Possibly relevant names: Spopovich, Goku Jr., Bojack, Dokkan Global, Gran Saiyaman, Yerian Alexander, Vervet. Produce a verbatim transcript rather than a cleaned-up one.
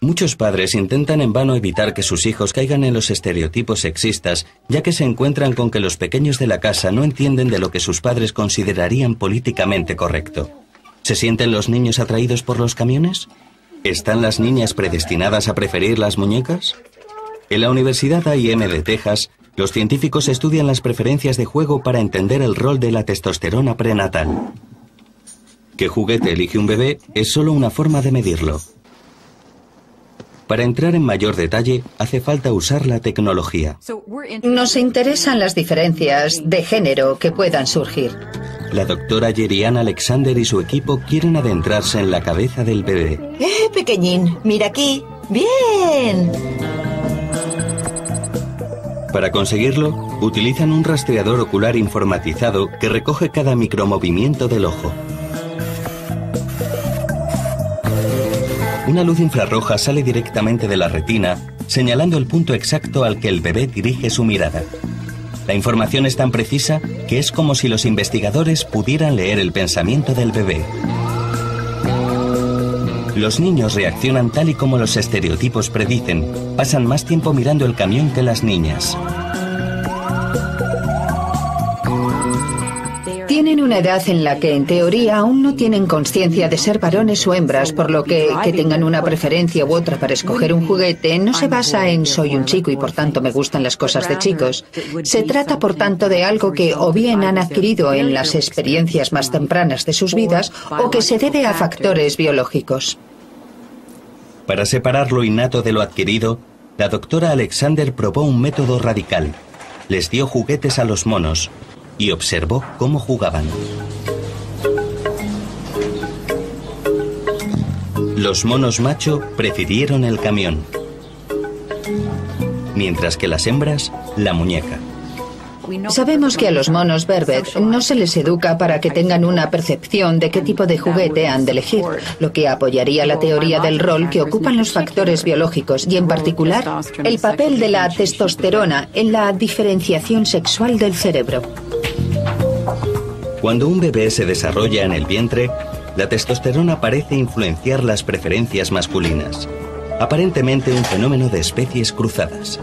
Muchos padres intentan en vano evitar que sus hijos caigan en los estereotipos sexistas, ya que se encuentran con que los pequeños de la casa no entienden de lo que sus padres considerarían políticamente correcto. ¿Se sienten los niños atraídos por los camiones? ¿Están las niñas predestinadas a preferir las muñecas? En la Universidad A y M de Texas, los científicos estudian las preferencias de juego para entender el rol de la testosterona prenatal. ¿Qué juguete elige un bebé? Es solo una forma de medirlo. Para entrar en mayor detalle, hace falta usar la tecnología. Nos interesan las diferencias de género que puedan surgir. La doctora Yerian Alexander y su equipo quieren adentrarse en la cabeza del bebé. ¡Eh, pequeñín! ¡Mira aquí! ¡Bien! Para conseguirlo, utilizan un rastreador ocular informatizado que recoge cada micromovimiento del ojo. Una luz infrarroja sale directamente de la retina, señalando el punto exacto al que el bebé dirige su mirada. La información es tan precisa que es como si los investigadores pudieran leer el pensamiento del bebé. Los niños reaccionan tal y como los estereotipos predicen. Pasan más tiempo mirando el camión que las niñas. Tienen una edad en la que, en teoría, aún no tienen conciencia de ser varones o hembras, por lo que que tengan una preferencia u otra para escoger un juguete no se basa en soy un chico y por tanto me gustan las cosas de chicos. Se trata, por tanto, de algo que o bien han adquirido en las experiencias más tempranas de sus vidas o que se debe a factores biológicos. Para separar lo innato de lo adquirido, la doctora Alexander probó un método radical. Les dio juguetes a los monos y observó cómo jugaban. Los monos macho prefirieron el camión, mientras que las hembras, la muñeca. Sabemos que a los monos Vervet no se les educa para que tengan una percepción de qué tipo de juguete han de elegir, lo que apoyaría la teoría del rol que ocupan los factores biológicos y, en particular, el papel de la testosterona en la diferenciación sexual del cerebro. Cuando un bebé se desarrolla en el vientre, la testosterona parece influenciar las preferencias masculinas. Aparentemente un fenómeno de especies cruzadas.